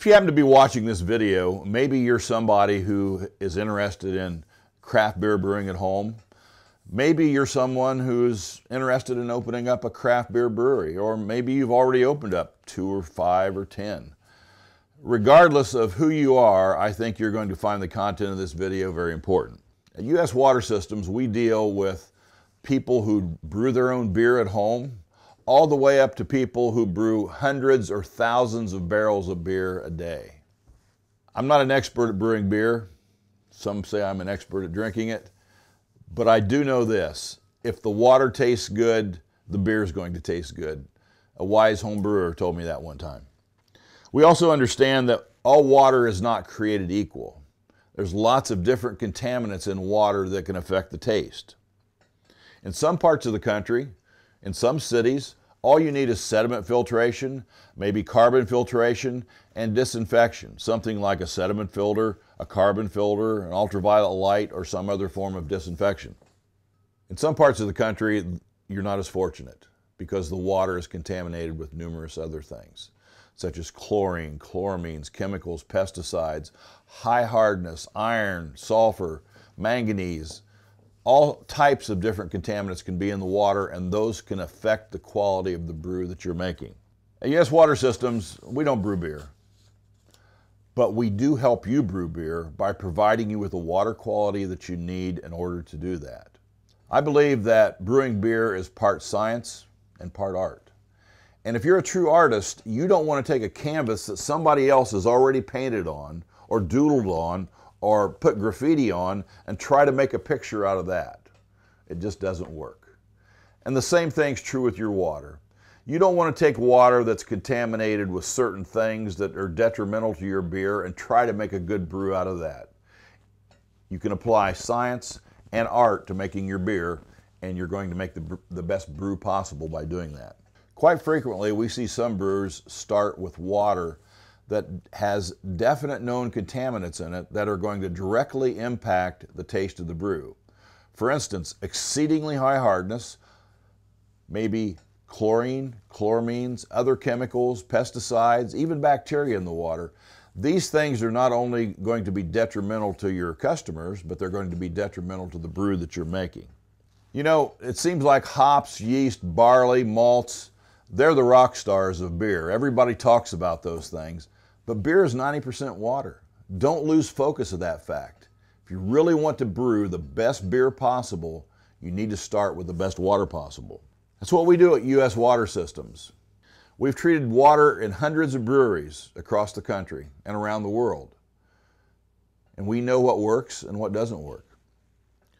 If you happen to be watching this video, maybe you're somebody who is interested in craft beer brewing at home. Maybe you're someone who's interested in opening up a craft beer brewery, or maybe you've already opened up 2 or 5 or 10. Regardless of who you are, I think you're going to find the content of this video very important. At US Water Systems, we deal with people who brew their own beer at home, all the way up to people who brew hundreds or thousands of barrels of beer a day. I'm not an expert at brewing beer. Some say I'm an expert at drinking it, but I do know this. If the water tastes good, the beer is going to taste good. A wise home brewer told me that one time. We also understand that all water is not created equal. There's lots of different contaminants in water that can affect the taste. In some parts of the country, in some cities, all you need is sediment filtration, maybe carbon filtration, and disinfection, something like a sediment filter, a carbon filter, an ultraviolet light, or some other form of disinfection. In some parts of the country, you're not as fortunate because the water is contaminated with numerous other things, such as chlorine, chloramines, chemicals, pesticides, high hardness, iron, sulfur, manganese. All types of different contaminants can be in the water, and those can affect the quality of the brew that you're making. At US Water Systems, we don't brew beer, but we do help you brew beer by providing you with the water quality that you need in order to do that. I believe that brewing beer is part science and part art. And if you're a true artist, you don't want to take a canvas that somebody else has already painted on or doodled on or put graffiti on and try to make a picture out of that. It just doesn't work. And the same thing's true with your water. You don't want to take water that's contaminated with certain things that are detrimental to your beer and try to make a good brew out of that. You can apply science and art to making your beer, and you're going to make the best brew possible by doing that. Quite frequently, we see some brewers start with water that has definite known contaminants in it that are going to directly impact the taste of the brew. For instance, exceedingly high hardness, maybe chlorine, chloramines, other chemicals, pesticides, even bacteria in the water. These things are not only going to be detrimental to your customers, but they're going to be detrimental to the brew that you're making. You know, it seems like hops, yeast, barley, malts, they're the rock stars of beer. Everybody talks about those things. But beer is 90% water. Don't lose focus of that fact. If you really want to brew the best beer possible, you need to start with the best water possible. That's what we do at US Water Systems. We've treated water in hundreds of breweries across the country and around the world. And we know what works and what doesn't work.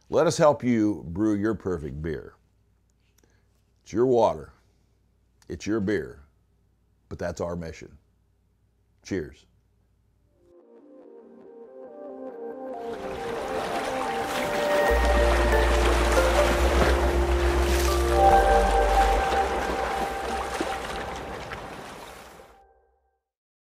Let us help you brew your perfect beer. It's your water. It's your beer. But that's our mission. Cheers.